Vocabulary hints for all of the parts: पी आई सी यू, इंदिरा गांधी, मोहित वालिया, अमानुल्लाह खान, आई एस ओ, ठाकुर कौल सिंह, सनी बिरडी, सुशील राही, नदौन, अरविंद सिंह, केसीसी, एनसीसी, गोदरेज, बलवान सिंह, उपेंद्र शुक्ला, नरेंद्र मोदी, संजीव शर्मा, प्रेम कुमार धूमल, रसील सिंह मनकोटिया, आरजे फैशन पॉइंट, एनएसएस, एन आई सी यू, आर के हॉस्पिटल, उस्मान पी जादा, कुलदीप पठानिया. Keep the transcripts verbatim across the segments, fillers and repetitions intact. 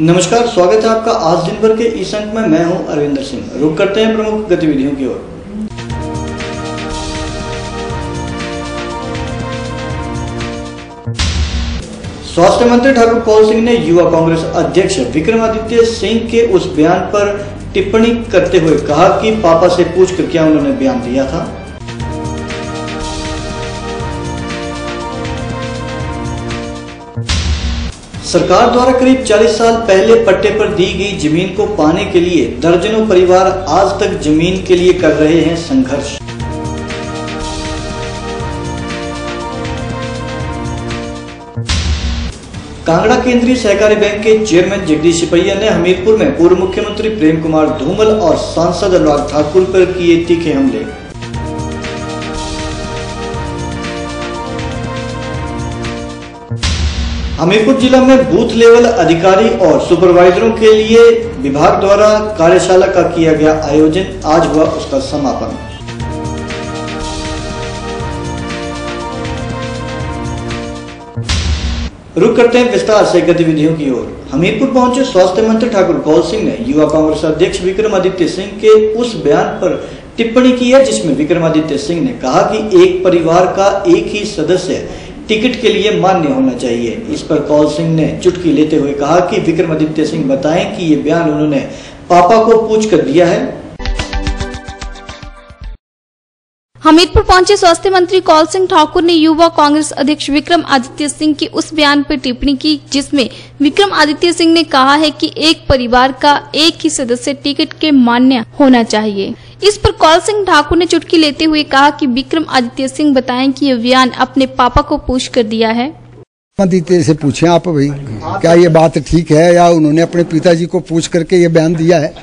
नमस्कार, स्वागत है आपका आज दिन भर के इस अंक में। मैं हूं अरविंद सिंह। रुक करते हैं प्रमुख गतिविधियों की ओर। स्वास्थ्य मंत्री ठाकुर कौल सिंह ने युवा कांग्रेस अध्यक्ष विक्रमादित्य सिंह के उस बयान पर टिप्पणी करते हुए कहा कि पापा से पूछकर क्या उन्होंने बयान दिया था। सरकार द्वारा करीब चालीस साल पहले पट्टे पर दी गई जमीन को पाने के लिए दर्जनों परिवार आज तक जमीन के लिए कर रहे हैं संघर्ष। कांगड़ा केंद्रीय सहकारी बैंक के चेयरमैन जगदीश सिपाहिया ने हमीरपुर में पूर्व मुख्यमंत्री प्रेम कुमार धूमल और सांसद अनुराग ठाकुर पर किए तीखे हमले। हमीरपुर जिला में बूथ लेवल अधिकारी और सुपरवाइजरों के लिए विभाग द्वारा कार्यशाला का किया गया आयोजन, आज हुआ उसका समापन। रुक करते हैं विस्तार से गतिविधियों की ओर। हमीरपुर पहुंचे स्वास्थ्य मंत्री ठाकुर कौल सिंह ने युवा कांग्रेस अध्यक्ष विक्रमादित्य सिंह के उस बयान पर टिप्पणी की है जिसमें विक्रमादित्य सिंह ने कहा कि एक परिवार का एक ही सदस्य टिकट के लिए मान्य होना चाहिए। इस पर कौल सिंह ने चुटकी लेते हुए कहा कि विक्रमादित्य सिंह बताएं कि ये बयान उन्होंने पापा को पूछ कर दिया है। हमीरपुर पहुंचे स्वास्थ्य मंत्री कौल सिंह ठाकुर ने युवा कांग्रेस अध्यक्ष विक्रमादित्य सिंह के उस बयान पर टिप्पणी की जिसमें विक्रमादित्य सिंह ने कहा है कि एक परिवार का एक ही सदस्य टिकट के मान्य होना चाहिए। इस पर कौल सिंह ठाकुर ने चुटकी लेते हुए कहा कि विक्रमादित्य सिंह बताएं कि ये बयान अपने पापा को पूछ कर दिया है। विक्रमादित्य से पूछें आप भाई, क्या ये बात ठीक है या उन्होंने अपने पिताजी को पूछ करके ये बयान दिया है।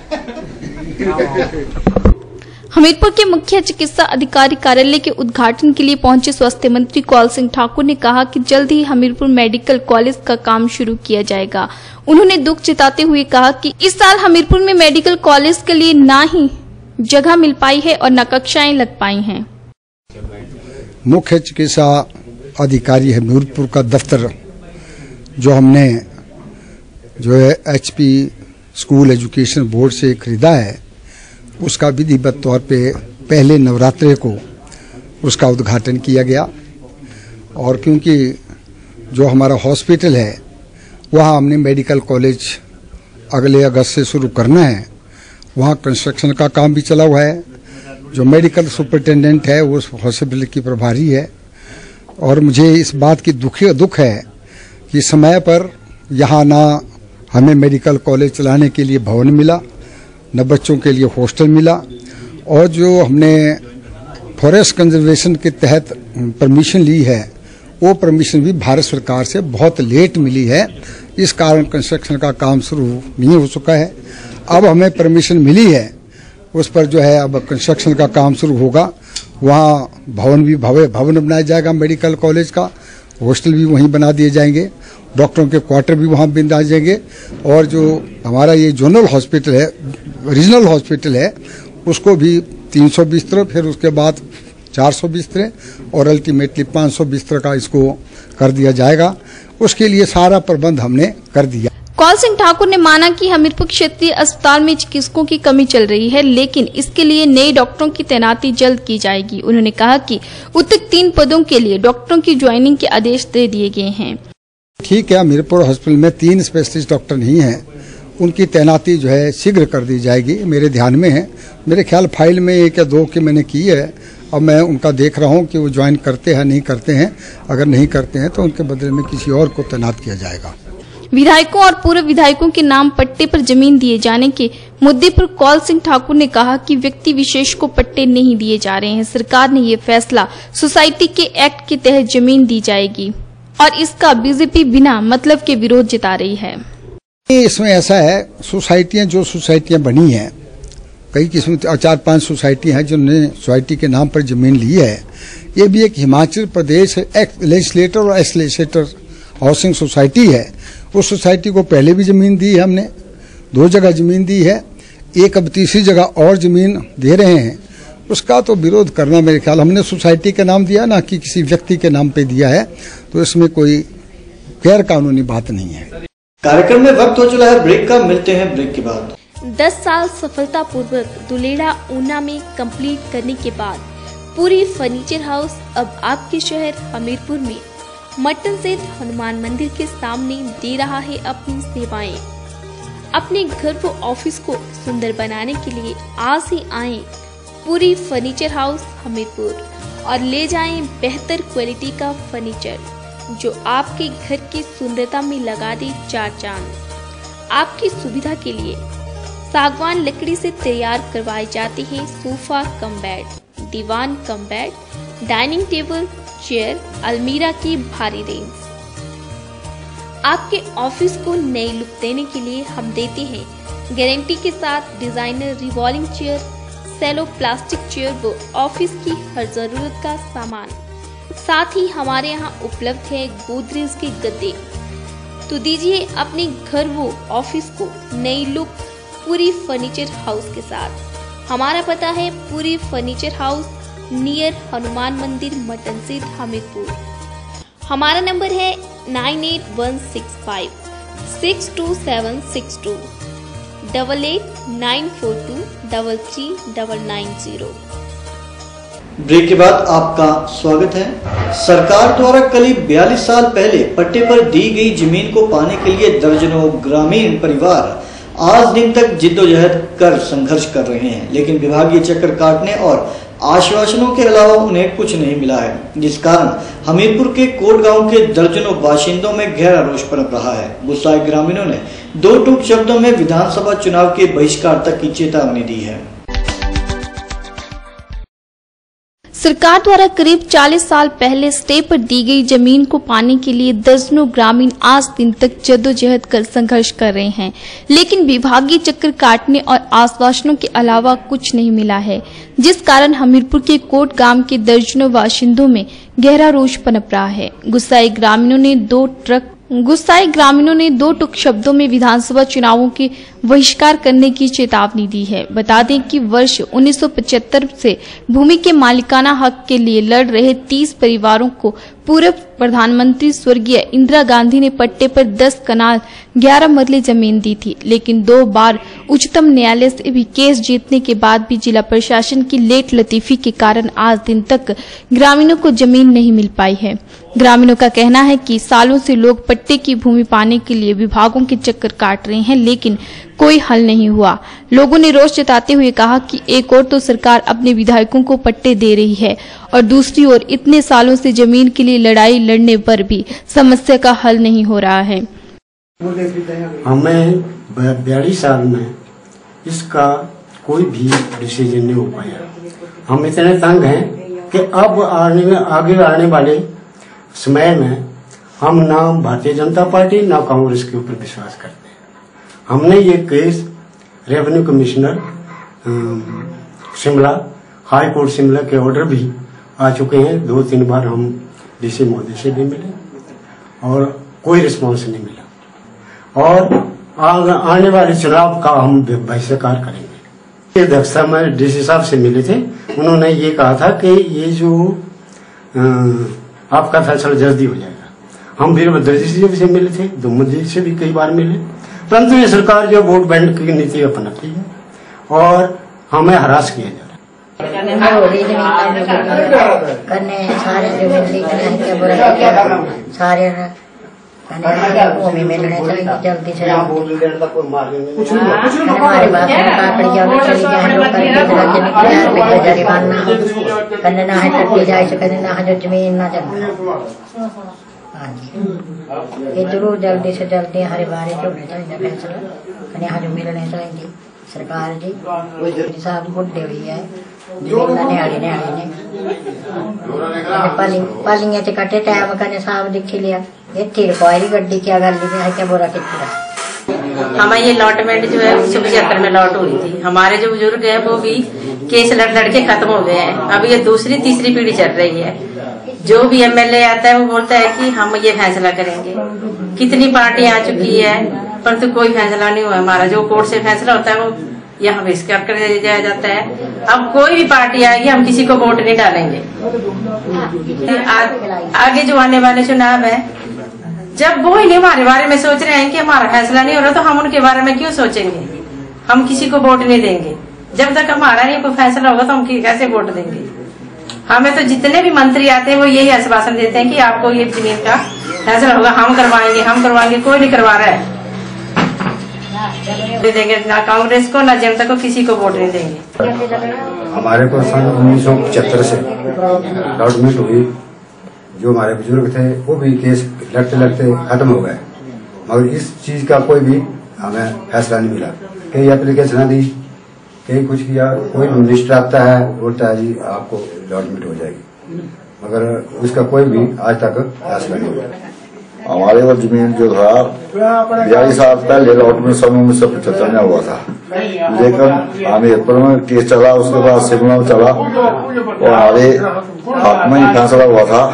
हमीरपुर के मुख्य चिकित्सा अधिकारी कार्यालय के उद्घाटन के लिए पहुंचे स्वास्थ्य मंत्री कौल सिंह ठाकुर ने कहा कि जल्द ही हमीरपुर मेडिकल कॉलेज का काम शुरू किया जाएगा। उन्होंने दुख जताते हुए कहा कि इस साल हमीरपुर में मेडिकल कॉलेज के लिए ना ही जगह मिल पाई है और न कक्षाएं लग पाई हैं। मुख्य चिकित्सा अधिकारी हमीरपुर का दफ्तर जो हमने जो है एचपी स्कूल एजुकेशन बोर्ड से खरीदा है, उसका विधिवत तौर पे पहले नवरात्रे को उसका उद्घाटन किया गया। और क्योंकि जो हमारा हॉस्पिटल है वहाँ हमने मेडिकल कॉलेज अगले अगस्त से शुरू करना है, वहाँ कंस्ट्रक्शन का काम भी चला हुआ है। जो मेडिकल सुपरिटेंडेंट है वो हॉस्पिटल की प्रभारी है और मुझे इस बात की दुखी दुख है कि समय पर यहाँ ना हमें मेडिकल कॉलेज चलाने के लिए भवन मिला, न बच्चों के लिए हॉस्टल मिला। और जो हमने फॉरेस्ट कंजर्वेशन के तहत परमिशन ली है वो परमिशन भी भारत सरकार से बहुत लेट मिली है, इस कारण कंस्ट्रक्शन का काम शुरू नहीं हो चुका है। अब हमें परमिशन मिली है, उस पर जो है अब कंस्ट्रक्शन का काम शुरू होगा। वहाँ भवन भी भव्य भवन बनाया जाएगा मेडिकल कॉलेज का, हॉस्टल भी वहीं बना दिए जाएंगे, डॉक्टरों के क्वार्टर भी वहाँ बनाए जाएंगे। और जो हमारा ये जोनल हॉस्पिटल है, रीजनल हॉस्पिटल है, उसको भी तीन सौ बिस्तर, फिर उसके बाद चार सौ बिस्तर और अल्टीमेटली पाँच सौ बिस्तर का इसको कर दिया जाएगा। उसके लिए सारा प्रबंध हमने कर दिया। कौल सिंह ठाकुर ने माना कि हमीरपुर क्षेत्रीय अस्पताल में चिकित्सकों की कमी चल रही है, लेकिन इसके लिए नए डॉक्टरों की तैनाती जल्द की जाएगी। उन्होंने कहा कि उक्त तीन पदों के लिए डॉक्टरों की ज्वाइनिंग के आदेश दे दिए गए हैं। ठीक है, हमीरपुर हॉस्पिटल में तीन स्पेशलिस्ट डॉक्टर नहीं हैं, उनकी तैनाती जो है शीघ्र कर दी जाएगी। मेरे ध्यान में है, मेरे ख्याल फाइल में एक या दो की मैंने की है। अब मैं उनका देख रहा हूँ कि वो ज्वाइन करते हैं नहीं करते हैं, अगर नहीं करते हैं तो उनके बदले में किसी और को तैनात किया जाएगा। विधायकों और पूर्व विधायकों के नाम पट्टे पर जमीन दिए जाने के मुद्दे पर कौल सिंह ठाकुर ने कहा कि व्यक्ति विशेष को पट्टे नहीं दिए जा रहे हैं। सरकार ने ये फैसला सोसाइटी के एक्ट के तहत जमीन दी जाएगी और इसका बीजेपी बिना मतलब के विरोध जता रही है। इसमें ऐसा है, सोसाइटियां जो सोसाइटियां बनी हैं, कई किस्म चार पांच सोसाइटी हैं जिन्होंने सोसाइटी के नाम पर जमीन ली है। ये भी एक हिमाचल प्रदेश लेजिस्लेटर और एक्स लेजिस्लेटर हाउसिंग सोसाइटी है। उस सोसाइटी को पहले भी जमीन दी है, हमने दो जगह जमीन दी है, एक अब तीसरी जगह और जमीन दे रहे हैं। उसका तो विरोध करना, मेरे ख्याल हमने सोसाइटी के नाम दिया ना कि किसी व्यक्ति के नाम पे दिया है, तो इसमें कोई गैर कानूनी बात नहीं है। कार्यक्रम में वक्त हो चला है ब्रेक का, मिलते हैं ब्रेक के बाद। दस साल सफलतापूर्वक दुलेड़ा ऊना में कंप्लीट करने के बाद पूरी फर्नीचर हाउस अब आपके शहर हमीरपुर में मटन सेठ हनुमान मंदिर के सामने दे रहा है अपनी सेवाएं। अपने घर व ऑफिस को सुंदर बनाने के लिए आज ही आएं पूरी फर्नीचर हाउस हमीरपुर और ले जाएं बेहतर क्वालिटी का फर्नीचर जो आपके घर की सुंदरता में लगा दे चार चांद। आपकी सुविधा के लिए सागवान लकड़ी से तैयार करवाए जाते हैं सोफा कम बेड, दीवान cum bed, dining table, chair, अलमीरा की भारी रेंज। आपके ऑफिस को नई लुक देने के लिए हम देते हैं गारंटी के साथ designer revolving chair, Cello plastic chair व ऑफिस की हर जरूरत का सामान। साथ ही हमारे यहाँ उपलब्ध है गोदरेज के गद्दे। तो दीजिए अपने घर व ऑफिस को नई लुक पूरी फर्नीचर हाउस के साथ। हमारा पता है पूरी फर्नीचर हाउस नियर हनुमान मंदिर मटन सेठ हमीरपुर। हमारा नंबर है nine eight one six five six two seven six two, double eight nine four two double three double nine zero. Break के बाद आपका स्वागत है। सरकार द्वारा करीब बयालीस साल पहले पट्टे पर दी गई जमीन को पाने के लिए दर्जनों ग्रामीण परिवार आज दिन तक जिद्दोजहद कर संघर्ष कर रहे हैं, लेकिन विभागीय चक्कर काटने और आश्वासनों के अलावा उन्हें कुछ नहीं मिला है, जिस कारण हमीरपुर के कोट गांव के दर्जनों बाशिंदों में गहरा रोष पनप रहा है। गुस्साए ग्रामीणों ने दो टूक शब्दों में विधानसभा चुनाव के बहिष्कार तक की चेतावनी दी है। सरकार द्वारा करीब चालीस साल पहले स्टे पर दी गई जमीन को पाने के लिए दर्जनों ग्रामीण आज दिन तक जद्दोजहद कर संघर्ष कर रहे हैं, लेकिन विभागीय चक्कर काटने और आश्वासनों के अलावा कुछ नहीं मिला है, जिस कारण हमीरपुर के कोट गांव के दर्जनों बाशिंदों में गहरा रोष पनप रहा है। गुस्साए ग्रामीणों ने दो ट्रक गुस्साए ग्रामीणों ने दो टूक शब्दों में विधानसभा चुनावों के बहिष्कार करने की चेतावनी दी है। बता दें कि वर्ष उन्नीस सौ पचहत्तर से भूमि के मालिकाना हक के लिए लड़ रहे तीस परिवारों को पूर्व प्रधानमंत्री स्वर्गीय इंदिरा गांधी ने पट्टे पर दस कनाल ग्यारह मरले जमीन दी थी, लेकिन दो बार उच्चतम न्यायालय से भी केस जीतने के बाद भी जिला प्रशासन की लेट लतीफी के कारण आज दिन तक ग्रामीणों को जमीन नहीं मिल पाई है। ग्रामीणों का कहना है कि सालों से लोग पट्टे की भूमि पाने के लिए विभागों के चक्कर काट रहे हैं, लेकिन कोई हल नहीं हुआ। लोगों ने रोष जताते हुए कहा कि एक ओर तो सरकार अपने विधायकों को पट्टे दे रही है और दूसरी ओर इतने सालों से जमीन के लिए लड़ाई लड़ने पर भी समस्या का हल नहीं हो रहा है। हमें बयालीस साल में इसका कोई भी डिसीजन नहीं हो पाया। हम इतने तंग हैं कि अब आने में आगे आने वाले समय में हम ना भारतीय जनता पार्टी ना कांग्रेस के ऊपर विश्वास करते हैं। हमने ये case revenue commissioner Shimla, high court Shimla के ऑर्डर भी आ चुके हैं, दो तीन बार हम डीसी मोदी से भी मिले और कोई रिस्पांस नहीं मिला और आग, आने वाले चुनाव का हम बहिष्कार करेंगे। ये दक्षता में डीसी साहब से मिले थे, उन्होंने ये कहा था कि ये जो आ, आपका फैसला जल्दी हो जाएगा। हम वीरभद्र जी से मिले थे, धूमल जी से भी कई बार मिले, परंतु ये सरकार जो वोट बैंक की नीति अपनाती है और हमें हरास किया जाए करने सारे सारे मिलने जल्दी से हमारे बात करने ना है कट्टी जाए करने ना है जो जमीन ना चल। हाँ जी, ये जरूर जल्दी से जल्दी हमारे बारे में होना चाहिए फैसला। यहाँ जो मिलने चाहिए सरकार जी मोदी साहब को दे रही है न्यायालय न्यायालय ने पालिंग पालिंग ऐसे कटे टाइम करने साहब दिख लिया ये तीर बॉयरी गड्डी क्या कर ली है क्या बोरा कितना। हमारी ये लॉटमेंट जो है उन्नीस सौ पचहत्तर में लॉट हुई थी। हमारे जो बुजुर्ग है वो भी केस लड़ लड़ के खत्म हो गए हैं। अब ये दूसरी तीसरी पीढ़ी चल रही है। जो भी एमएलए आता है वो बोलता है कि हम ये फैसला करेंगे। कितनी पार्टी आ चुकी है परंतु कोई फैसला नहीं हुआ हमारा। जो कोर्ट से फैसला होता है वो यहाँ बहिष्कार कर दिया जाता है। अब कोई भी पार्टी आएगी हम किसी को वोट नहीं डालेंगे। आगे जो आने वाले चुनाव है जब वो ही नहीं हमारे बारे में सोच रहे हैं कि हमारा फैसला नहीं हो रहा तो हम उनके बारे में क्यों सोचेंगे। हम किसी को वोट नहीं देंगे जब तक हमारा नहीं कोई फैसला होगा, तो हम कैसे वोट देंगे। हमें तो जितने भी मंत्री आते हैं वो यही आश्वासन देते हैं कि आपको ये जमीन का फैसला होगा, हम करवाएंगे हम करवाएंगे कोई नहीं करवा रहा है। दे देंगे ना कांग्रेस को ना जनता को, किसी को वोट नहीं देंगे। हमारे को सन उन्नीस सौ पचहत्तर से गवर्नमेंट हुई, जो हमारे बुजुर्ग थे वो भी केस लड़ते लड़ते खत्म हो गए, मगर इस चीज का कोई भी हमें फैसला नहीं मिला। कई एप्लीकेशन दी, कहीं कुछ किया, कोई मिनिस्टर आता है बोलता है जी आपको अलॉटमेंट हो जाएगी, मगर उसका कोई भी आज तक फैसला नहीं हुआ। हमारे वो जमीन जो था बयालीस साल पहले अलॉटमेंट सन उन्नीस सौ पचहत्तर में हुआ था, लेकिन हमीरपुर में केस चला, उसके बाद शिमला में चला और हमारे हाथ में ही फैसला हुआ था,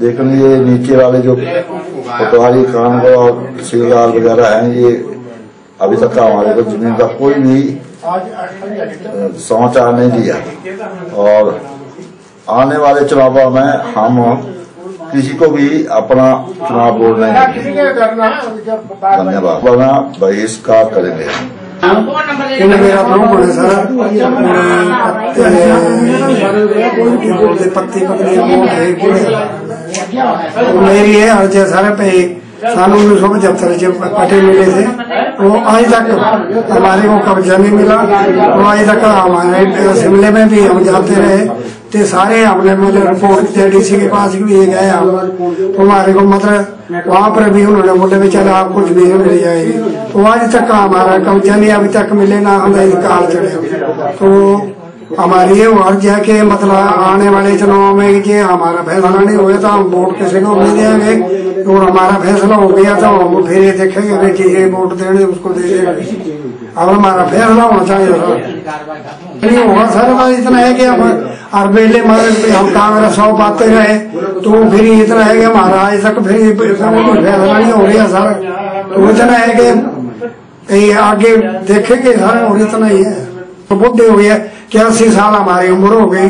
लेकिन ये नीचे वाले जो पटवारी कांगड़ा और तहसीलदार वगैरह हैं, ये अभी तक हमारे को जमीन का कोई भी समाचार नहीं दिया। और आने वाले चुनावों में हम किसी को भी अपना चुनाव बोर्ड नहीं धन्यवाद बना बहिष्कार करेंगे। मेरा ब्राह्मण है सर, पत्ते पत्ती मेरी है हर जैसा पे साल उन्नीस सौ पचहत्तर जब पटे मिले थे वो आज तक हमारे को कब्जा नहीं मिला। वो आज तक हमारे शिमले में भी हम जाते रहे तो सारे हमने मिले, रिपोर्ट थे डीसी के पास भी गए हम, तो हमारे को मतलब वहाँ पर भी उन्होंने बोले भी चलो आपको जमीन मिल जाएगी, तो आज तक हमारा कब्जा नहीं अभी तक मिले ना हमें कार चढ़े। तो हमारी ये वर्ज है कि मतलब आने वाले चुनाव में कि हमारा फैसला नहीं हुआ तो हम वोट किसी को नहीं देंगे, और हमारा फैसला हो गया तो हम फिर ये देखेंगे कि ये वोट देने उसको दे देंगे। अब हमारा फैसला होना चाहिए सर, नहीं होगा सर। बस इतना है कि हम हर बेले हम कांग्रेस और बातें रहे, तो फिर इतना है कि हमारा आज तक फिर फैसला नहीं हो गया सर। तो इतना है कि आगे देखेंगे सर, और इतना ही है। तो बुद्धि हुई है कि अस्सी साल हमारी उम्र हो गई,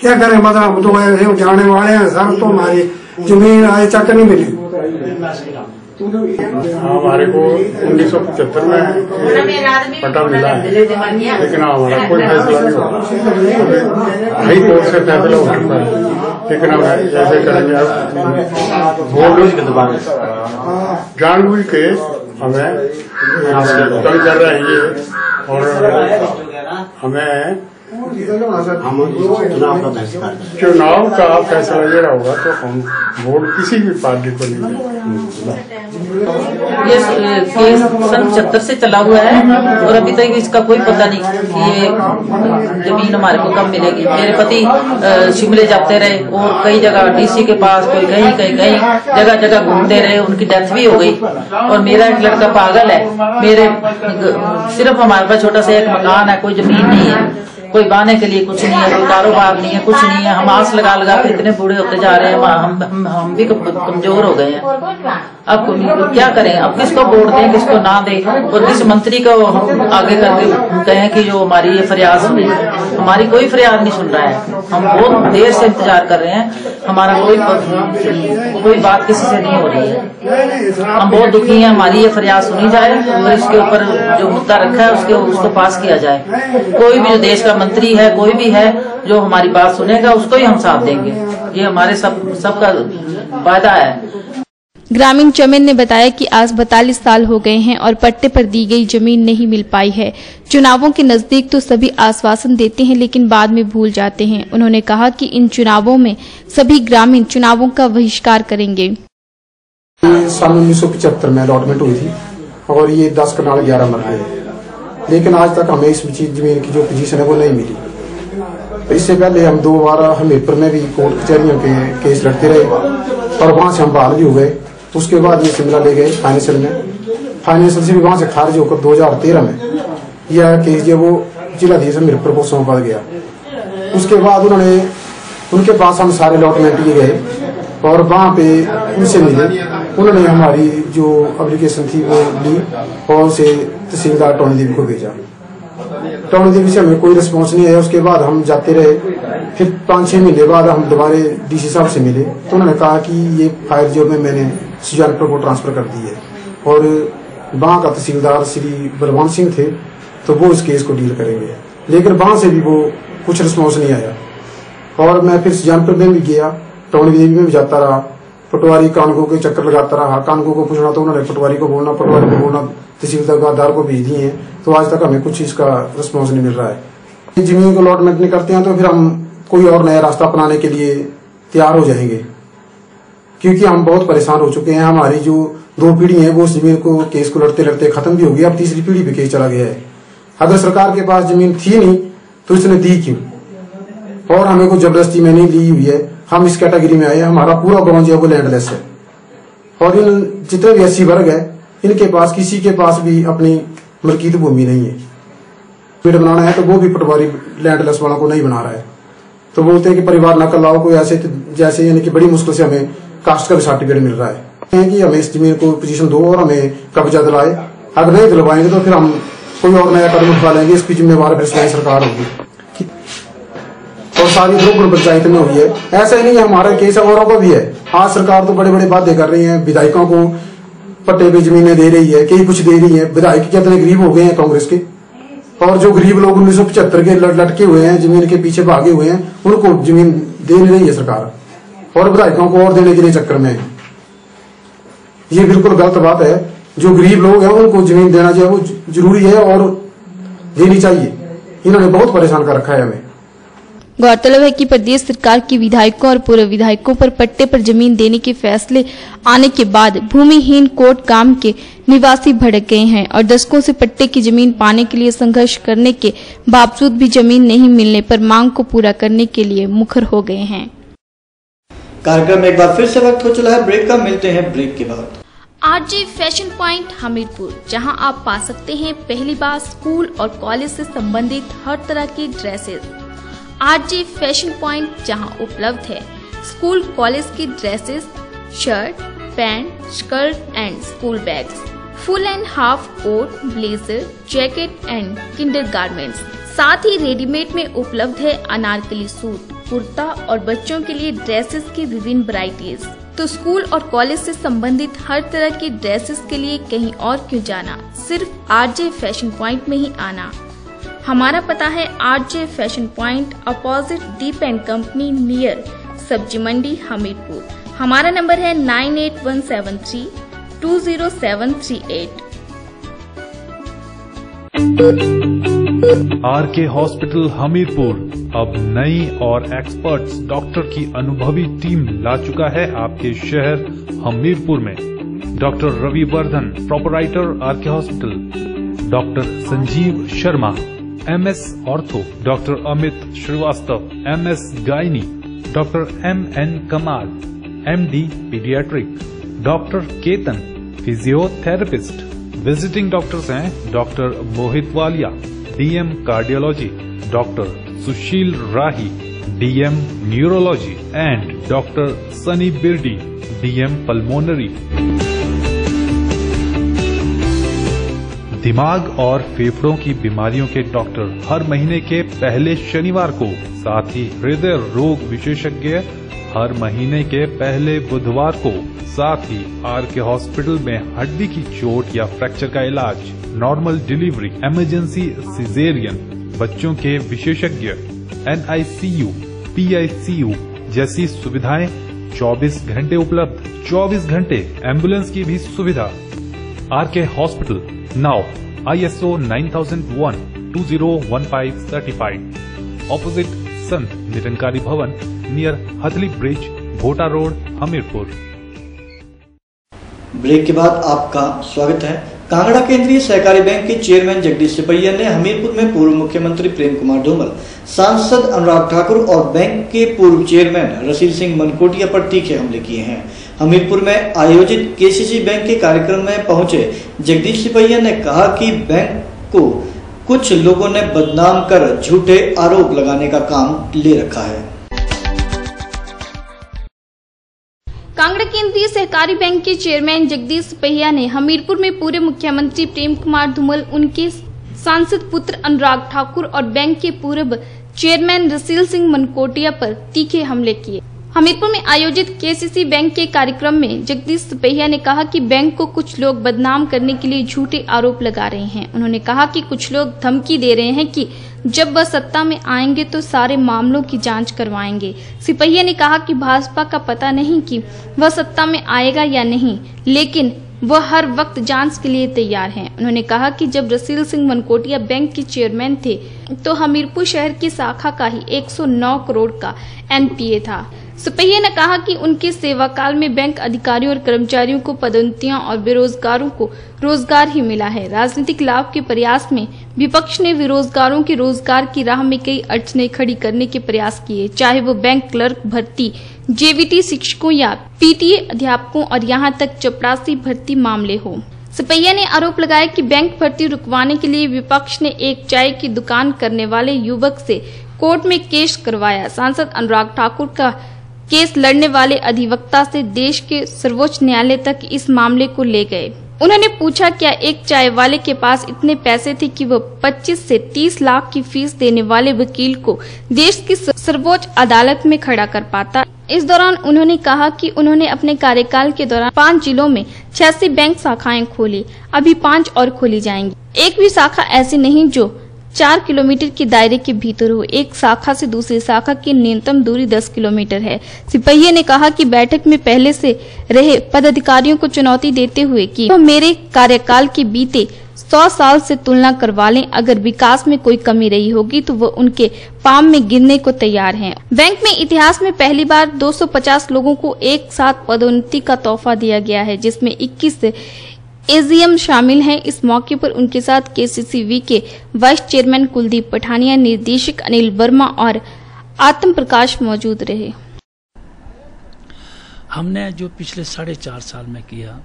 क्या करें मतलब हम तो ऐसे जाने वाले हैं सर, तो हमारी जमीन आज तक नहीं मिली। हमारे को उन्नीस सौ पचहत्तर में पटा मिला है, लेकिन हमारा कोई फैसला नहीं होगा, हाई कोर्ट से फैसला हो सकता है, लेकिन हम ऐसे करेंगे आप बोर्ड जानबूझ के हमें कम कर रहे हैं और हमें चुनाव का फैसला ले रहा होगा तो हम वोट किसी भी पार्टी को नहीं देंगे। ये केस सन पचहत्तर से चला हुआ है और अभी तक इसका कोई पता नहीं कि ये जमीन हमारे को कब मिलेगी। मेरे पति शिमले जाते रहे और कई जगह डीसी के पास, कोई कहीं कहीं कहीं जगह जगह घूमते रहे, उनकी डेथ भी हो गई। और मेरा एक लड़का पागल है, मेरे सिर्फ हमारे पास छोटा सा एक मकान है, कोई जमीन नहीं है, कोई बाने के लिए कुछ नहीं है, कोई कारोबार नहीं है, कुछ नहीं है। हम आस लगा लगा कर इतने बूढ़े होते जा रहे हैं, हम हम, हम भी कमजोर हो गए हैं। अब क्या करें, अब किसको वोट दें किसको ना दें, और किस मंत्री को हम आगे करके कहें कि जो हमारी ये फरियाद सुन, हमारी कोई फरियाद नहीं सुन रहा है। हम बहुत देर से इंतजार कर रहे हैं, हमारा कोई कोई बात किसी से नहीं हो रही है। हम बहुत दुखी हैं, हमारी ये फरियाद सुनी जाए और इसके ऊपर जो मुद्दा रखा है उसके उसको पास किया जाए। कोई भी जो देश का मंत्री है, कोई भी है जो हमारी बात सुनेगा, उसको ही हम साथ देंगे, ये हमारे सब सबका वादा है। ग्रामीण चमन ने बताया कि आज बतालीस साल हो गए हैं और पट्टे पर दी गई जमीन नहीं मिल पाई है। चुनावों के नजदीक तो सभी आश्वासन देते हैं लेकिन बाद में भूल जाते हैं। उन्होंने कहा कि इन चुनावों में सभी ग्रामीण चुनावों का बहिष्कार करेंगे। साल उन्नीस सौ पचहत्तर में अलॉटमेंट हुई थी और ये दस कनाल ग्यारह मरले है, लेकिन आज तक हमें इस जमीन की जो पोजीशन है वो नहीं मिली। इससे पहले हम दो बार हमीरपुर में भी कोर्ट कचहरियों के केस लड़ते रहे और वहाँ से हम बहाल भी हो गए। उसके बाद ये शिमला ले गए फाइनेंशियल में, फाइनेंशियल से भी वहाँ से खारिज होकर दो हज़ार तेरह में यह केस जो वो जिलाधीश हमीरपुर को सौंपा गया। उसके बाद उन्होंने उनके पास हम सारे अलॉटमेंट लिए गए और वहाँ पे उनसे मिले, उन्होंने हमारी जो एप्लीकेशन थी वो ली और उसे तहसीलदार टोनदीप को भेजा। टॉउन के विषय में कोई रिस्पॉन्स नहीं आया। उसके बाद हम जाते रहे, फिर पाँच छः महीने बाद हम दोबारा डीसी साहब से मिले तो उन्होंने कहा कि ये फायर जोन में मैंने सुजानपुर को ट्रांसफर कर दी है, और वहाँ का तहसीलदार श्री बलवान सिंह थे तो वो इस केस को डील करेंगे, लेकिन वहाँ से भी वो कुछ रिस्पॉन्स नहीं आया। और मैं फिर सुजानपुर में भी गया, टौणी देवी में भी जाता रहा, पटवारी कानकों के चक्कर लगाता रहा, कानकों को पूछना तो उन्होंने पटवारी को बोलना, पटवारी को बोलना तहसीलदार को भेज दिए, तो आज तक हमें कुछ इसका रिस्पॉन्स नहीं मिल रहा है। जमीन को अलॉटमेंट नहीं करते हैं तो फिर हम कोई और नया रास्ता अपनाने के लिए तैयार हो जाएंगे, क्योंकि हम बहुत परेशान हो चुके हैं। हमारी जो दो पीढ़ी है वो जमीन को केस को लड़ते लड़ते खत्म भी हो गई, अब तीसरी पीढ़ी पे केस चला गया है। अगर सरकार के पास जमीन थी नहीं तो इसने दी क्यों, और हमें को जबरदस्ती में नहीं ली हुई है। हम इस कैटेगरी में आए, हमारा पूरा गांव जो है वो लैंडलेस है, और इन जितने भी अस्सी वर्ग है इनके पास किसी के पास भी अपनी मलकीत भूमि नहीं है। पेड़ बनाना है तो वो भी पटवारी लैंडलेस वालों को नहीं बना रहा है, तो बोलते हैं कि परिवार नकल लाओ कोई ऐसे जैसे, यानी कि बड़ी मुश्किल से हमें कास्ट का भी सर्टिफिकेट मिल रहा है कि हमें इस जमीन को पोजीशन दो और हमें कब्जा दिलाए। अगर नहीं दिलवाएंगे तो फिर हम कोई और नया कदम उठा लेंगे, इसकी जिम्मेवार फिर सरकार होगी, और सारी ग्रुप पंचायत में हुई है। ऐसा ही नहीं है, हमारा केस औरों का भी है। आज सरकार तो बड़े बड़े बातें कर रही है, विधायकों को पट्टे पे जमीनें दे रही है, कई कुछ दे रही है। विधायक कितने गरीब हो गए हैं कांग्रेस के, और जो गरीब लोग उन्नीस सौ पचहत्तर के लटके हुए हैं, जमीन के पीछे भागे हुए हैं, उनको जमीन दे नहीं रही है सरकार, और विधायकों को और देने के लिए चक्कर में है। ये बिल्कुल गलत बात है। जो गरीब लोग हैं उनको जमीन देना चाहिए, वो जरूरी है और देनी चाहिए। इन्होंने बहुत परेशान कर रखा है हमें। गौरतलब है कि प्रदेश सरकार की विधायकों और पूर्व विधायकों पर पट्टे पर जमीन देने के फैसले आने के बाद भूमिहीन कोट गांव के निवासी भड़क गए हैं, और दशकों से पट्टे की जमीन पाने के लिए संघर्ष करने के बावजूद भी जमीन नहीं मिलने पर मांग को पूरा करने के लिए मुखर हो गए हैं। कार्यक्रम में एक बार फिर से वक्त हो चला है ब्रेक का, मिलते हैं ब्रेक के बाद। आरजे फैशन पॉइंट हमीरपुर, जहां आप पा सकते हैं पहली बार स्कूल और कॉलेज से संबंधित हर तरह की ड्रेसेस। आरजे फैशन पॉइंट जहां उपलब्ध है स्कूल कॉलेज की dresses, shirt pant skirt and school bags, full and half coat, blazer jacket and kinder garments. साथ ही रेडीमेड में उपलब्ध है अनारकली सूट, कुर्ता और बच्चों के लिए ड्रेसेस की विभिन्न वैरायटीज। तो स्कूल और कॉलेज से संबंधित हर तरह की ड्रेसेस के लिए कहीं और क्यों जाना, सिर्फ आरजे फैशन पॉइंट में ही आना। हमारा पता है आरजे फैशन पॉइंट opposite Deep and company near सब्जी मंडी हमीरपुर। हमारा नंबर है nine eight one seven three two zero seven three eight. आर के हॉस्पिटल Hamirpur अब नई और एक्सपर्ट्स डॉक्टर की अनुभवी टीम ला चुका है आपके शहर हमीरपुर में। Doctor Ravi Vardhan, proprietor आर के हॉस्पिटल, doctor संजीव शर्मा M S ortho, doctor Amit Srivastava M S gynae, doctor M N Kamal M D paediatric, doctor Ketan physiotherapist. Visiting doctors हैं doctor मोहित वालिया D M cardiology, doctor सुशील राही D M neurology and doctor सनी बिरडी D M pulmonary. दिमाग और फेफड़ों की बीमारियों के doctor हर महीने के पहले शनिवार को, साथ ही हृदय रोग विशेषज्ञ हर महीने के पहले बुधवार को। साथ ही आर के हॉस्पिटल में हड्डी की चोट या फ्रैक्चर का इलाज, नॉर्मल डिलीवरी, इमरजेंसी सिजेरियन, बच्चों के विशेषज्ञ, एन आई सी यू, पी आई सी यू जैसी सुविधाएं चौबीस घंटे उपलब्ध। चौबीस घंटे एम्बुलेंस की भी सुविधा। आर के हॉस्पिटल now आई एस ओ nine thousand one two zero one five certified, opposite Sant Nirankari Bhawan near Hathli bridge, Bhota road, Hamirpur. Break के बाद आपका स्वागत है। कांगड़ा केंद्रीय सहकारी बैंक के चेयरमैन जगदीश सिपाहिया ने हमीरपुर में पूर्व मुख्यमंत्री प्रेम कुमार धूमल, सांसद अनुराग ठाकुर और बैंक के पूर्व चेयरमैन रसील सिंह मनकोटिया पर तीखे हमले किए हैं। हमीरपुर में आयोजित के सी सी बैंक के कार्यक्रम में पहुंचे जगदीश सिपाहिया ने कहा कि बैंक को कुछ लोगों ने बदनाम कर झूठे आरोप लगाने का काम ले रखा है। कांगड़ा केंद्रीय सहकारी बैंक के चेयरमैन जगदीश सिपाहिया ने हमीरपुर में पूर्व मुख्यमंत्री प्रेम कुमार धूमल, उनके सांसद पुत्र अनुराग ठाकुर और बैंक के पूर्व चेयरमैन रसील सिंह मनकोटिया पर तीखे हमले किए। हमीरपुर में आयोजित केसीसी बैंक के कार्यक्रम में जगदीश सिपाहिया ने कहा कि बैंक को कुछ लोग बदनाम करने के लिए झूठे आरोप लगा रहे हैं। उन्होंने कहा कि कुछ लोग धमकी दे रहे हैं कि जब वह सत्ता में आएंगे तो सारे मामलों की जांच करवाएंगे। सिपाहिया ने कहा कि भाजपा का पता नहीं कि वह सत्ता में आएगा या नहीं, लेकिन वह हर वक्त जांच के लिए तैयार हैं। उन्होंने कहा कि जब रसील सिंह मनकोटिया बैंक के चेयरमैन थे तो हमीरपुर शहर की शाखा का ही एक सौ नौ करोड़ का एनपीए था। सिपाहिया ने कहा कि उनके सेवाकाल में बैंक अधिकारियों और कर्मचारियों को पदोन्नतियां और बेरोजगारों को रोजगार ही मिला है। राजनीतिक लाभ के प्रयास में विपक्ष ने बेरोजगारों के रोजगार की राह में कई अड़चनें खड़ी करने के प्रयास किए, चाहे वो बैंक क्लर्क भर्ती, जेवीटी शिक्षकों या पीटीए अध्यापकों और यहाँ तक चपरासी भर्ती मामले हो। सिपाहिया ने आरोप लगाया कि बैंक भर्ती रुकवाने के लिए विपक्ष ने एक चाय की दुकान करने वाले युवक से कोर्ट में केस करवाया। सांसद अनुराग ठाकुर का केस लड़ने वाले अधिवक्ता से देश के सर्वोच्च न्यायालय तक इस मामले को ले गए। उन्होंने पूछा क्या एक चाय वाले के पास इतने पैसे थे कि वह पच्चीस से तीस लाख की फीस देने वाले वकील को देश की सर्वोच्च अदालत में खड़ा कर पाता। इस दौरान उन्होंने कहा कि उन्होंने अपने कार्यकाल के दौरान पाँच जिलों में छियासी बैंक शाखाएं खोली, अभी पाँच और खोली जाएंगी। एक भी शाखा ऐसी नहीं जो चार किलोमीटर के दायरे के भीतर हो। एक शाखा से दूसरी शाखा की न्यूनतम दूरी दस किलोमीटर है। सिपाहिया ने कहा कि बैठक में पहले से रहे पदाधिकारियों को चुनौती देते हुए कि वह मेरे कार्यकाल के बीते सौ साल से तुलना करवा लें, अगर विकास में कोई कमी रही होगी तो वो उनके पाम में गिरने को तैयार हैं। बैंक में इतिहास में पहली बार दो सौ पचास लोगों को एक साथ पदोन्नति का तोहफा दिया गया है, जिसमें इक्कीस एजीएम शामिल हैं। इस मौके पर उनके साथ केसीसीवी के वाइस चेयरमैन कुलदीप पठानिया, निदेशक अनिल वर्मा और आत्म प्रकाश मौजूद रहे। हमने जो पिछले साढ़े चार साल में किया,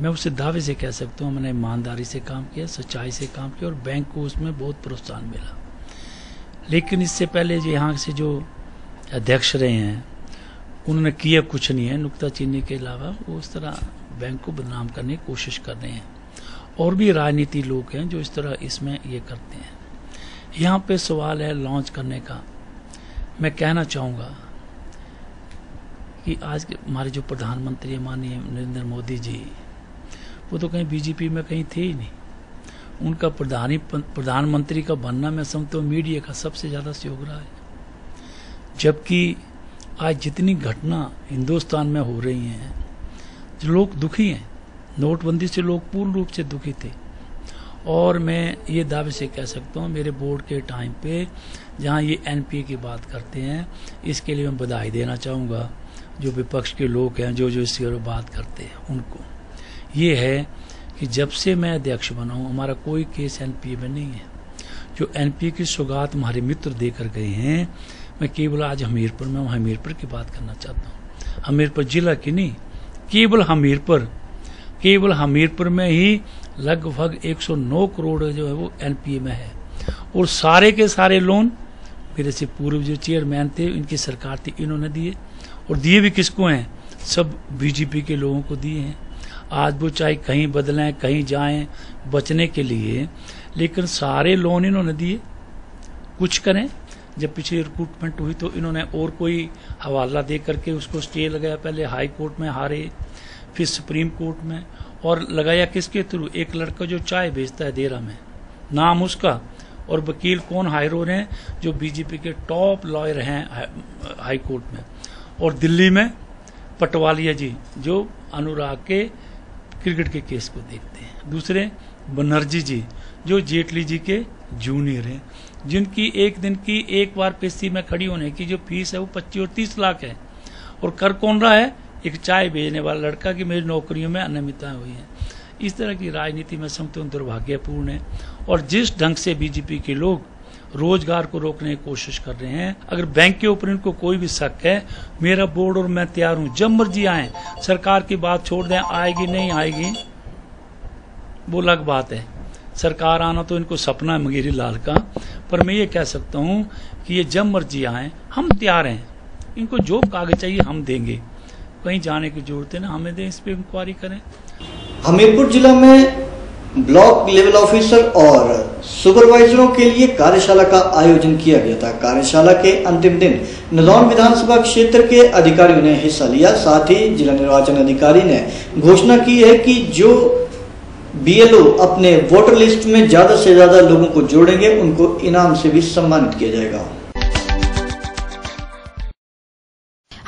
मैं उसे दावे से कह सकता हूँ हमने ईमानदारी से काम किया, सच्चाई से काम किया और बैंक को उसमें बहुत प्रोत्साहन मिला। लेकिन इससे पहले यहाँ से जो अध्यक्ष रहे हैं उन्होंने किया कुछ नहीं है, नुक्ताचीनी के अलावा वो उस तरह बैंक को बदनाम करने की कोशिश कर रहे हैं। और भी राजनीति लोग हैं जो इस तरह इसमें ये करते हैं। यहाँ पे सवाल है लॉन्च करने का। मैं कहना चाहूँगा कि आज हमारे जो प्रधानमंत्री माननीय नरेंद्र मोदी जी, वो तो कहीं बीजेपी में कहीं थे ही नहीं। उनका प्रधानी प्रधानमंत्री का बनना, मैं समझता हूँ, मीडिया का सबसे ज़्यादा सहयोग रहा है। जबकि आज जितनी घटना हिंदुस्तान में हो रही हैं, जो लोग दुखी हैं, नोटबंदी से लोग पूर्ण रूप से दुखी थे। और मैं ये दावे से कह सकता हूँ, मेरे बोर्ड के टाइम पे जहाँ ये एनपीए की बात करते हैं, इसके लिए मैं बधाई देना चाहूँगा जो विपक्ष के लोग हैं, जो जो इसके बारे में बात करते हैं उनको। ये है कि जब से मैं अध्यक्ष बना हूँ, हमारा कोई केस एनपीए में नहीं है। जो एनपीए की सौगात हमारे मित्र देकर गए हैं, मैं केवल आज हमीरपुर में हमीरपुर की बात करना चाहता हूँ। हमीरपुर जिला की नहीं, केवल हमीरपुर केवल हमीरपुर में ही लगभग एक सौ नौ करोड़ जो है वो एनपीए में है। और सारे के सारे लोन मेरे से पूर्व जो चेयरमैन थे, इनकी सरकार थी, इन्होंने दिए। और दिए भी किसको हैं? सब बीजेपी के लोगों को दिए हैं। आज वो चाहे कहीं बदलें, कहीं जाएं बचने के लिए, लेकिन सारे लोन इन्होंने दिए। कुछ करें, जब पिछली रिक्रूटमेंट हुई तो इन्होंने और कोई हवाला दे करके उसको स्टे लगाया। पहले हाई कोर्ट में हारे, फिर सुप्रीम कोर्ट में, और लगाया किसके थ्रू? एक लड़का जो चाय बेचता है देरा में, नाम उसका। और वकील कौन हायर हो रहे हैं? जो बीजेपी के टॉप लॉयर हैं हाई कोर्ट में। और दिल्ली में पटवालिया जी, जो अनुराग के क्रिकेट के केस को देखते हैं। दूसरे बनर्जी जी, जो जेटली जी के जूनियर हैं, जिनकी एक दिन की एक बार पेशी में खड़ी होने की जो फीस है वो पच्चीस और तीस लाख है। और कर कौन रहा है? एक चाय बेचने वाला लड़का कि मेरी नौकरियों में अनियमितताएं हुई हैं। इस तरह की राजनीति में समझता हूँ दुर्भाग्यपूर्ण है। और जिस ढंग से बीजेपी के लोग रोजगार को रोकने की कोशिश कर रहे हैं, अगर बैंक के ऊपर इनको कोई भी शक है, मेरा बोर्ड और मैं तैयार हूँ, जब मर्जी आए। सरकार की बात छोड़ दें, आएगी नहीं आएगी वो अलग बात है। सरकार आना तो इनको सपना है मंगेरी लाल का, पर मैं ये कह सकता हूँ कि ये जब मर्जी आए, हम तैयार हैं। इनको जो कागज चाहिए हम देंगे, कहीं जाने की जरूरत है ना, हमें दें, इस पर इंक्वायरी करें। हमीरपुर जिला में ब्लॉक लेवल ऑफिसर और सुपरवाइजरों के लिए कार्यशाला का आयोजन किया गया था। कार्यशाला के अंतिम दिन नदौन विधानसभा क्षेत्र के अधिकारियों ने हिस्सा लिया। साथ ही जिला निर्वाचन अधिकारी ने घोषणा की है कि जो बीएलओ अपने वोटर लिस्ट में ज्यादा से ज्यादा लोगों को जोड़ेंगे उनको इनाम से भी सम्मानित किया जाएगा।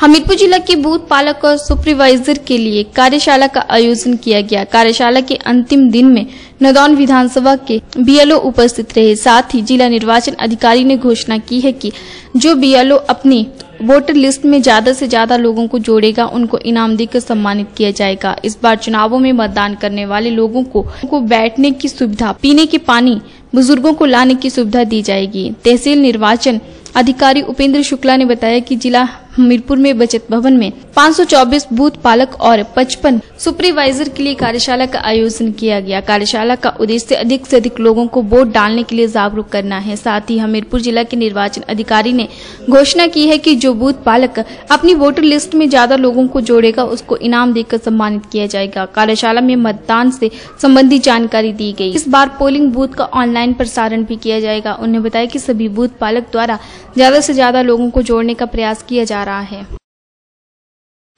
हमीरपुर जिला के बूथ पालक और सुपरवाइजर के लिए कार्यशाला का आयोजन किया गया। कार्यशाला के अंतिम दिन में नदौन विधानसभा के बीएलओ उपस्थित रहे। साथ ही जिला निर्वाचन अधिकारी ने घोषणा की है कि जो बीएलओ अपनी वोटर लिस्ट में ज्यादा से ज्यादा लोगों को जोड़ेगा उनको इनाम देकर सम्मानित किया जाएगा। इस बार चुनावों में मतदान करने वाले लोगों को, को बैठने की सुविधा, पीने के पानी, बुजुर्गों को लाने की सुविधा दी जाएगी। तहसील निर्वाचन अधिकारी उपेंद्र शुक्ला ने बताया कि जिला हमीरपुर में बचत भवन में पाँच सौ चौबीस बूथ पालक और पचपन सुपरवाइजर के लिए कार्यशाला का आयोजन किया गया। कार्यशाला का उद्देश्य अधिक से अधिक लोगों को वोट डालने के लिए जागरूक करना है। साथ ही हमीरपुर जिला के निर्वाचन अधिकारी ने घोषणा की है कि जो बूथ पालक अपनी वोटर लिस्ट में ज्यादा लोगों को जोड़ेगा उसको इनाम देकर सम्मानित किया जाएगा। कार्यशाला में मतदान से संबंधित जानकारी दी गयी। इस बार पोलिंग बूथ का ऑनलाइन प्रसारण भी किया जाएगा। उन्होंने बताया कि सभी बूथ पालक द्वारा ज्यादा से ज्यादा लोगों को जोड़ने का प्रयास किया जा रहा है।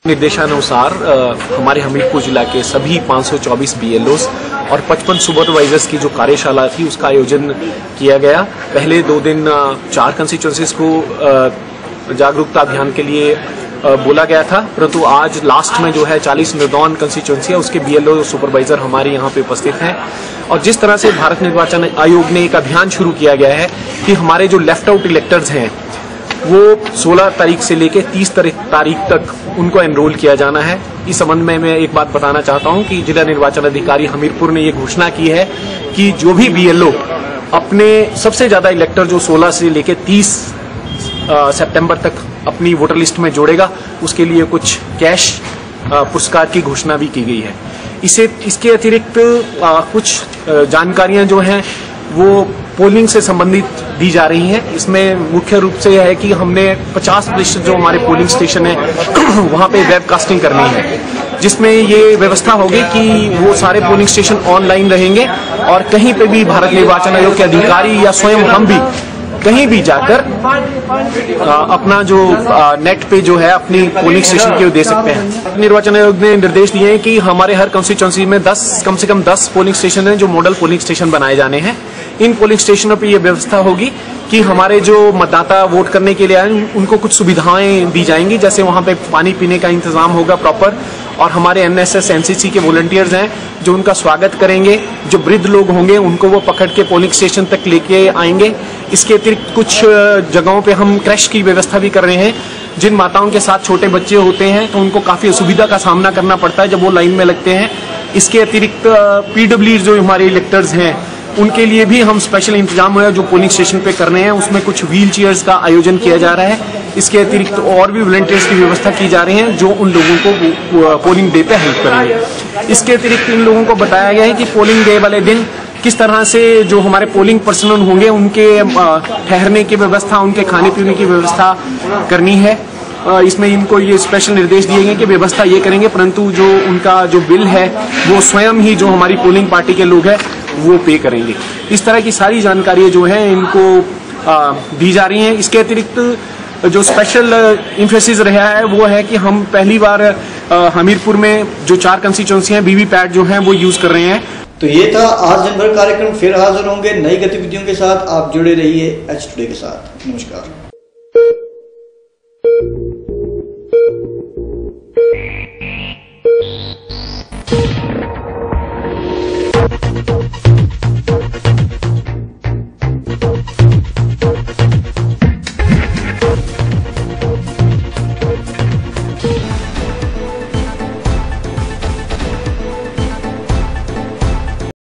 निर्देशानुसार हमारे हमीरपुर जिला के सभी पाँच सौ चौबीस बीएलओस और पचपन सुपरवाइजर्स की जो कार्यशाला थी उसका आयोजन किया गया। पहले दो दिन चार कंस्टिट्यूएंसीज को जागरूकता अभियान के लिए बोला गया था, परंतु आज लास्ट में जो है चालीस नदौन कंस्टिट्यूएंसी है उसके बीएलओ सुपरवाइजर हमारे यहाँ पे उपस्थित हैं। और जिस तरह से भारत निर्वाचन आयोग ने एक अभियान शुरू किया गया है कि हमारे जो लेफ्ट आउट इलेक्टर्स हैं वो सोलह तारीख से लेकर तीस तारीख तक उनको एनरोल किया जाना है। इस संबंध में मैं एक बात बताना चाहता हूँ कि जिला निर्वाचन अधिकारी हमीरपुर ने ये घोषणा की है कि जो भी बीएलओ अपने सबसे ज्यादा इलेक्टर जो सोलह से लेकर तीस सितंबर तक अपनी वोटर लिस्ट में जोड़ेगा उसके लिए कुछ कैश पुरस्कार की घोषणा भी की गई है। इसे इसके अतिरिक्त कुछ जानकारियां जो हैं वो पोलिंग से संबंधित दी जा रही हैं। इसमें मुख्य रूप से यह है कि हमने पचास प्रतिशत जो हमारे पोलिंग स्टेशन है वहाँ पे वेबकास्टिंग करनी है, जिसमें ये व्यवस्था होगी कि वो सारे पोलिंग स्टेशन ऑनलाइन रहेंगे और कहीं पे भी भारत निर्वाचन आयोग के अधिकारी या स्वयं हम भी कहीं भी जाकर आ, अपना जो आ, नेट पे जो है अपनी पोलिंग स्टेशन के दे सकते हैं। निर्वाचन आयोग ने निर्देश दिए हैं कि हमारे हर कंस्टिट्यूएंसी में दस कम से कम दस पोलिंग स्टेशन हैं जो मॉडल पोलिंग स्टेशन बनाए जाने हैं। इन पोलिंग स्टेशनों पे ये व्यवस्था होगी कि हमारे जो मतदाता वोट करने के लिए आए उनको कुछ सुविधाएं दी जाएंगी, जैसे वहाँ पे पानी पीने का इंतजाम होगा प्रॉपर, और हमारे एनएसएस एनसीसी के वॉलंटियर्स हैं जो उनका स्वागत करेंगे। जो वृद्ध लोग होंगे उनको वो पकड़ के पोलिंग स्टेशन तक लेके आएंगे। इसके अतिरिक्त कुछ जगहों पे हम क्रैश की व्यवस्था भी कर रहे हैं। जिन माताओं के साथ छोटे बच्चे होते हैं तो उनको काफ़ी असुविधा का सामना करना पड़ता है जब वो लाइन में लगते हैं। इसके अतिरिक्त पीडब्ल्यू जो हमारे इलेक्टर्स हैं उनके लिए भी हम स्पेशल इंतजाम है जो पोलिंग स्टेशन पे कर रहे हैं, उसमें कुछ व्हील चेयर्स का आयोजन किया जा रहा है। इसके अतिरिक्त और भी वॉलंटियर्स की व्यवस्था की जा रही है जो उन लोगों को पोलिंग डे पे हेल्प करेंगे। इसके अतिरिक्त इन लोगों को बताया गया है कि पोलिंग डे वाले दिन किस तरह से जो हमारे पोलिंग पर्सनल होंगे उनके ठहरने की व्यवस्था, उनके खाने पीने की व्यवस्था करनी है। इसमें इनको ये स्पेशल निर्देश दिए गए कि व्यवस्था ये करेंगे, परंतु जो उनका जो बिल है वो स्वयं ही जो हमारी पोलिंग पार्टी के लोग हैं वो पे करेंगे। इस तरह की सारी जानकारियाँ जो हैं इनको आ, दी जा रही हैं। इसके अतिरिक्त जो स्पेशल इम्फेसिस रहा है वो है कि हम पहली बार हमीरपुर में जो चार कंस्टिट्यूएंसी हैं वीवीपैट जो हैं वो यूज़ कर रहे हैं। तो ये था आज दिन भर कार्यक्रम। फिर हाजिर होंगे नई गतिविधियों के साथ। आप जुड़े रहिए एच टुडे के साथ। नमस्कार।